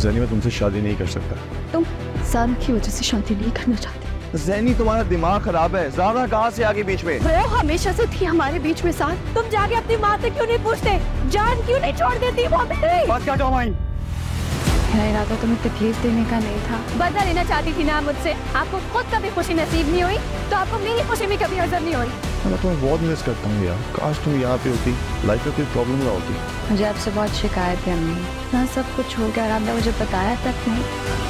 ज़ैनी मैं तुमसे शादी नहीं कर सकता। तुम सारा की वजह से शादी नहीं करना चाहते। ज़ैनी तुम्हारा दिमाग खराब है, ज़ारा कहाँ से आगे बीच में? वो हमेशा से थी हमारे बीच में साथ। तुम जाके अपनी माँ से क्यों नहीं पूछते? जान क्यों नहीं छोड़ देती वो मेरी? बात क्या कमाई? मेरा इरादा तुम्हें तकलीफ देने का नहीं था। बदला लेना चाहती थी ना मुझसे। आपको खुद कभी खुशी नसीब नहीं हुई तो आपको मेरी खुशी में कभी नजर नहीं हुई। मैं तुम्हें बहुत मिस करता हूँ यार। काश तुम यहाँ पे होती, लाइफ में कोई प्रॉब्लम ना होती। मुझे आपसे बहुत शिकायत है अम्मी। ना सब कुछ हो गया और आपने मुझे बताया तक नहीं।